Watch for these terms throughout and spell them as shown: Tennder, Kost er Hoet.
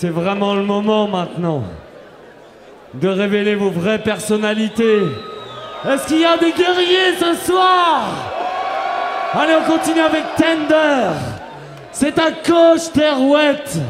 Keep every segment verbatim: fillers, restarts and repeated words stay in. C'est vraiment le moment maintenant de révéler vos vraies personnalités. Est-ce qu'il y a des guerriers ce soir? Allez, on continue avec Tennder. C'est un Kost er Hoet.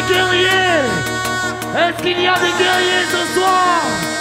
des guerriers? Est-ce qu'il y a des guerriers ce soir?